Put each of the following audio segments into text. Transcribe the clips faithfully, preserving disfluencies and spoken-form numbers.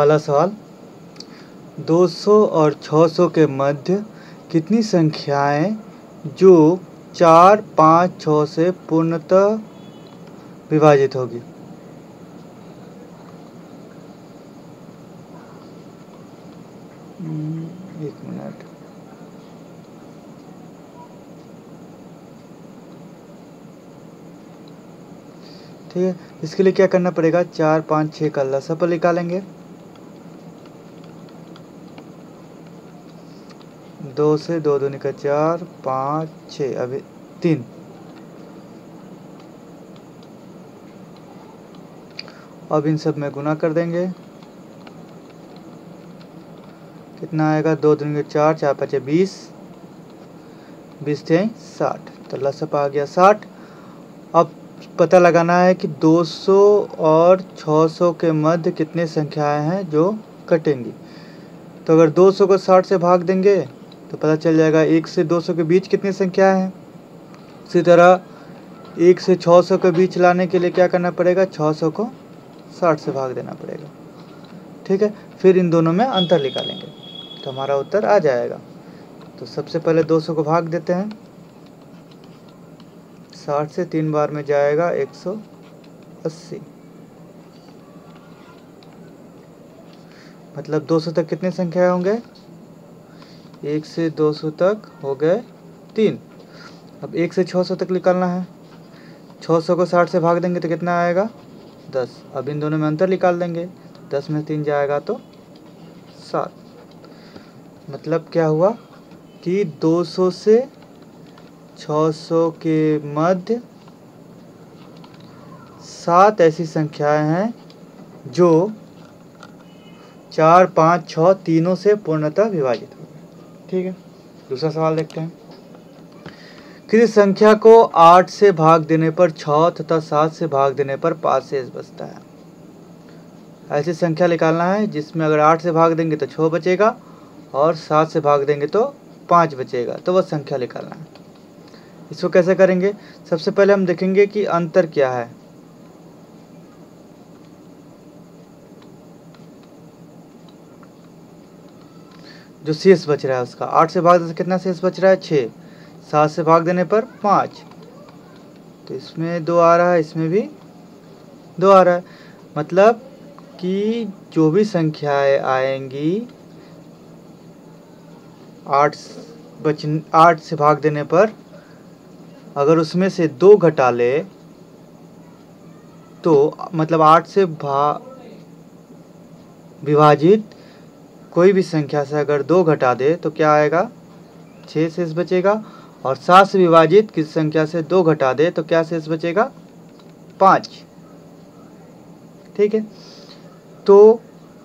वाला सवाल, दो सौ और छह सौ के मध्य कितनी संख्याएं जो चार पाँच छः से पूर्णतः विभाजित होगी। एक मिनट, ठीक है। इसके लिए क्या करना पड़ेगा, चार पाँच छः का लसाअ निकालेंगे, दो से दो दूनी का चार, पाँच छः अभी तीन, अब इन सब में गुना कर देंगे। कितना आएगा, दो दूनी का चार, चार पाँच बीस, बीस थे साठ, तो लसप आ गया साठ। अब पता लगाना है कि दो सौ और छह सौ के मध्य कितनी संख्याएं हैं जो कटेंगी। तो अगर दो सौ को साठ से भाग देंगे तो पता चल जाएगा एक से दो सौ के बीच कितनी संख्या है। इसी तरह एक से छह सौ के बीच लाने के लिए क्या करना पड़ेगा, छह सौ को साठ से भाग देना पड़ेगा, ठीक है। फिर इन दोनों में अंतर निकालेंगे तो हमारा उत्तर आ जाएगा। तो सबसे पहले दो सौ को भाग देते हैं, साठ से तीन बार में जाएगा एक सौ अस्सी, मतलब दो सौ तक कितने संख्या होंगे, एक से दो सौ तक हो गए तीन। अब एक से छः सौ तक निकालना है, छह सौ को साठ से भाग देंगे तो कितना आएगा, दस। अब इन दोनों में अंतर निकाल देंगे, दस में तीन जाएगा तो सात। मतलब क्या हुआ कि दो सौ से छह सौ के मध्य सात ऐसी संख्याएं हैं जो चार पाँच छः तीनों से पूर्णतः विभाजित होंगी, ठीक है। दूसरा सवाल देखते हैं, किसी संख्या को आठ से भाग देने पर छः तथा सात से भाग देने पर पाँच शेष बचता है। ऐसी संख्या निकालना है जिसमें अगर आठ से भाग देंगे तो छः बचेगा और सात से भाग देंगे तो पाँच बचेगा, तो वह संख्या निकालना है। इसको कैसे करेंगे, सबसे पहले हम देखेंगे कि अंतर क्या है। जो शेष बच रहा है उसका आठ से भाग देने से कितना शेष बच रहा है, छः, सात से भाग देने पर पाँच, तो इसमें दो आ रहा है, इसमें भी दो आ रहा है। मतलब कि जो भी संख्याएं आएंगी आठ बच आठ से भाग देने पर, अगर उसमें से दो घटा ले तो मतलब आठ से भाग विभाजित कोई भी संख्या से अगर दो घटा दे तो क्या आएगा, छः शेष बचेगा। और सात से विभाजित किस संख्या से दो घटा दे तो क्या शेष बचेगा, पाँच, ठीक है। तो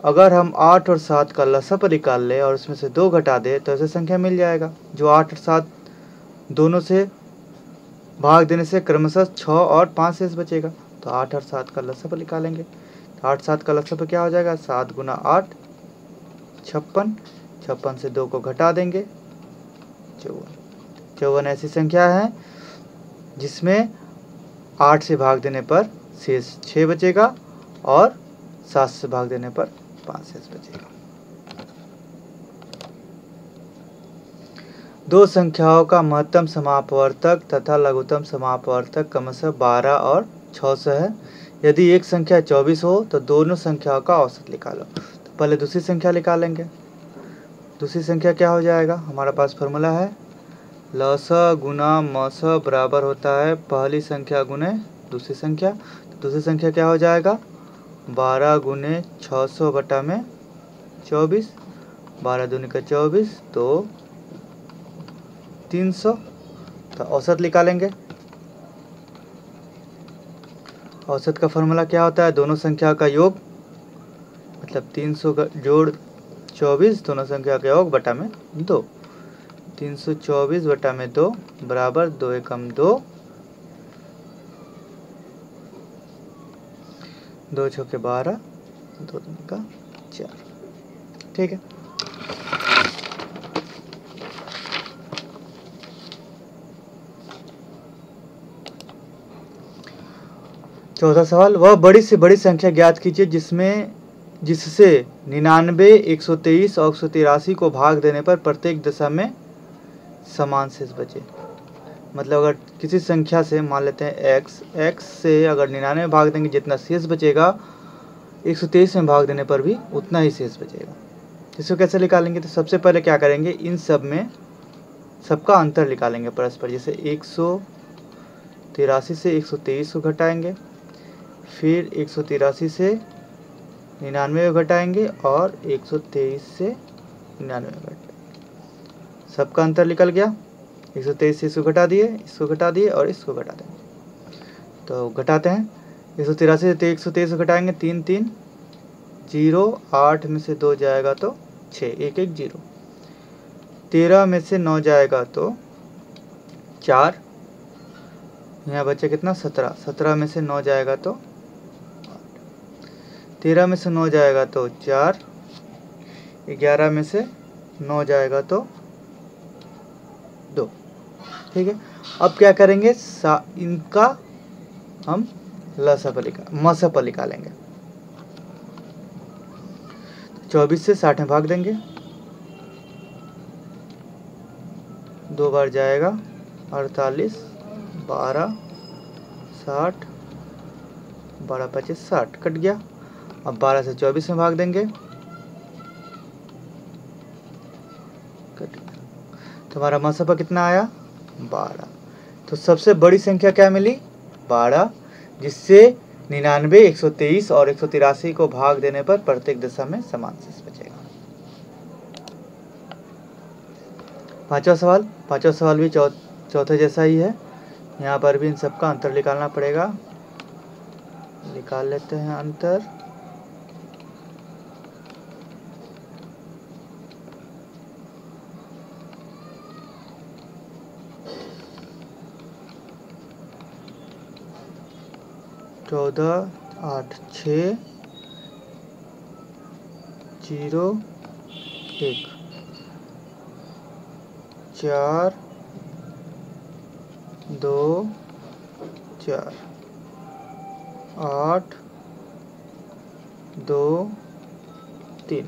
अगर हम आठ और सात का लसाअ निकाल ले और उसमें से दो घटा दे तो ऐसे संख्या मिल जाएगा जो आठ और सात दोनों से भाग देने से क्रमशः छः और पाँच शेष बचेगा। तो आठ और सात का लसाअ निकालेंगे, तो आठ सात का लसाअ क्या हो जाएगा, सात गुना आठ छप्पन, छप्पन से दो को घटा देंगे चौवन। चौवन ऐसी संख्या है जिसमें आठ से भाग देने पर शेष छः बचेगा और सात से भाग देने पर पाँच शेष बचेगा। दो संख्याओं का महत्तम समापवर्तक तथा लघुत्तम समापवर्तक क्रमशः बारह और छह सौ है। यदि एक संख्या चौबीस हो तो दोनों संख्याओं का औसत निकालो। पहले दूसरी संख्या निकालेंगे, दूसरी संख्या क्या हो जाएगा, हमारे पास फॉर्मूला है लसा गुना मसा बराबर होता है पहली संख्या गुने दूसरी संख्या। तो दूसरी संख्या क्या हो जाएगा, बारह गुने छः सौ बटा में चौबीस, बारह दूनी का चौबीस तो तीन सौ। तो औसत निकालेंगे, औसत का फॉर्मूला क्या होता है, दोनों संख्या का योग मतलब तीन सौ का जोड़ चौबीस दोनों संख्या के योग बटा में दो। तीन सौ चौबीस बटा में दो बराबर दो एकम दो, दो छक्के बारह, दो दूनी का चार, ठीक है। चौथा सवाल, वह बड़ी से बड़ी संख्या ज्ञात कीजिए जिसमें जिससे निन्यानवे, एक सौ तेईस और एक सौ तिरासी को भाग देने पर प्रत्येक दशा में समान शेष बचे। मतलब अगर किसी संख्या से मान लेते हैं x, x से अगर निन्यानवे भाग देंगे जितना शेष बचेगा एक सौ तेईस में भाग देने पर भी उतना ही शेष बचेगा। इसको कैसे निकालेंगे? तो सबसे पहले क्या करेंगे, इन सब में सबका अंतर निकालेंगे परस्पर। जैसे एक सौ तिरासी से एक सौ तेईस को घटाएंगे, फिर एक सौ तिरासी से निन्यानवे को घटाएंगे और एक सौ तेईस से निन्यानवे को घटाएंगे। सबका अंतर निकल गया। एक सौ तेईस से इसको घटा दिए, इसको घटा दिए और इसको घटा देंगे। तो घटाते हैं, एक सौ तिरासी से एक सौ तेईस को घटाएंगे, तीन तीन जीरो, आठ में से दो जाएगा तो छः, एक एक जीरो, तेरह में से नौ जाएगा तो चार, यहाँ बचा कितना सत्रह, सत्रह में से नौ जाएगा तो आठ, तेरह में से नौ जाएगा तो चार, ग्यारह में से नौ जाएगा तो दो। ठीक है, अब क्या करेंगे, सा इनका हम लसापा निकालेंगे। चौबीस से साठ में भाग देंगे, दो बार जाएगा, अड़तालीस, बारह, साठ, बारह पच्चीस, साठ कट गया। अब बारह से चौबीस में भाग देंगे, कट गया। तो हमारा मसापा कितना आया, बारह। तो सबसे बड़ी संख्या क्या मिली, बारह, जिससे निन्यानवे, एक सौ तेईस और एक सौ तिरासी को भाग देने पर प्रत्येक दशा में समान शेष बचेगा। पांचवा सवाल, पांचवा सवाल भी चौ चौथे जैसा ही है। यहाँ पर भी इन सबका अंतर निकालना पड़ेगा। निकाल लेते हैं अंतर। चौदह, आठ, छः, जीरो, एक, चार, दो, चार, आठ, दो, तीन।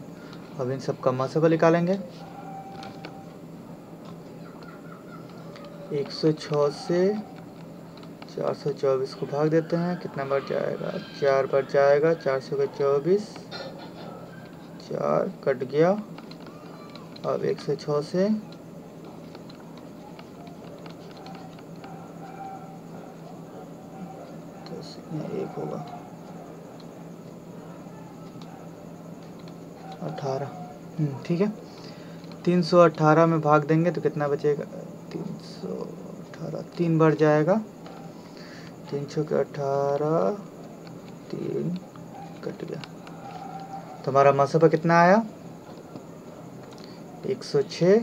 अब इन सब का मसापा निकालेंगे। एक सौ छः से चार सौ चौबीस को भाग देते हैं, कितना बार जाएगा, चार बार जाएगा, चार सौ का चौबीस, चार कट गया। अब एक सौ छः से दस एक होगा अठारह, ठीक है। तीन सौ अठारह में भाग देंगे तो कितना बचेगा, तीन सौ अठारह तीन बार जाएगा, तीन छः के अठारह, तीन कट गया। तो हमारा मसापा कितना आया, एक सौ छः।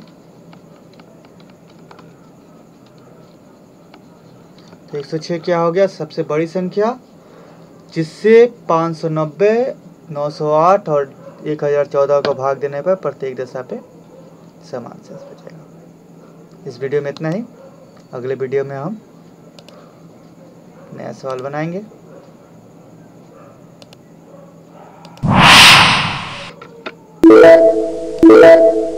तो एक सौ छः क्या हो गया, सबसे बड़ी संख्या जिससे पाँच सौ नब्बे, नौ सौ आठ और एक हजार चौदह को भाग देने पर प्रत्येक दशा पे समान शेष बचेगा। इस वीडियो में इतना ही। अगले वीडियो में हम नया सवाल बनाएंगे।